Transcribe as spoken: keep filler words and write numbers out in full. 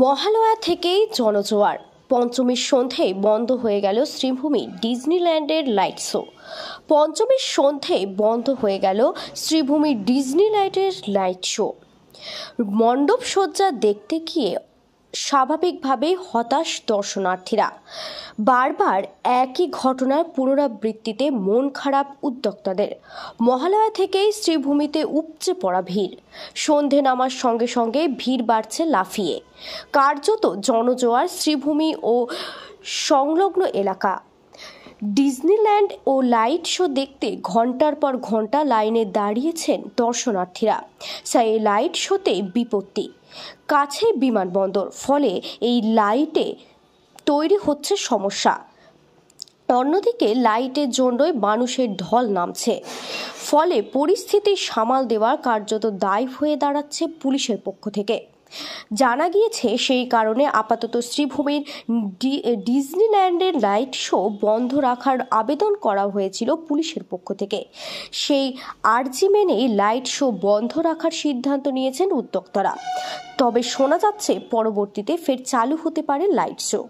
মহালয়া থেকেই জনজোয়ার। পঞ্চমীর সন্ধ্যায় বন্ধ হয়ে গেল শ্রীভূমি ডিজনিল্যান্ডের লাইট শো। পঞ্চমীর সন্ধ্যায় বন্ধ হয়ে গেল শ্রীভূমি ডিজনিল্যান্ডের লাইট শো। মণ্ডপ সজ্জা দেখতে গিয়ে স্বাভাবিকভাবেই হতাশ দর্শনার্থীরা। বারবার একই ঘটনার পুনরাবৃত্তিতে মন খারাপ উদ্যোক্তাদের। মহালয়া থেকেই শ্রীভূমিতে উপচে পড়া ভিড়। সন্ধে নামার সঙ্গে সঙ্গে ভিড় বাড়ছে লাফিয়ে। কার্যত জনজোয়ার শ্রীভূমি ও সংলগ্ন এলাকা। ডিজনিল্যান্ড ও লাইট শো দেখতে ঘন্টার পর ঘন্টা লাইনে দাঁড়িয়েছেন দর্শনার্থীরা। সেই লাইট শোতে বিপত্তি, কাছে বিমানবন্দর, ফলে এই লাইটে তৈরি হচ্ছে সমস্যা। অন্যদিকে লাইটের জন্যই মানুষের ঢল নামছে, ফলে পরিস্থিতি সামাল দেওয়ার কার্যত দায় হয়ে দাঁড়াচ্ছে পুলিশের পক্ষ থেকে। জানা গিয়েছে সেই কারণে আপাতত শ্রীভূমির ডিজনিল্যান্ডের লাইট শো বন্ধ রাখার আবেদন করা হয়েছিল পুলিশের পক্ষ থেকে। সেই আর্জি মেনেই লাইট শো বন্ধ রাখার সিদ্ধান্ত নিয়েছেন উদ্যোক্তারা। তবে শোনা যাচ্ছে পরবর্তীতে ফের চালু হতে পারে লাইট শো।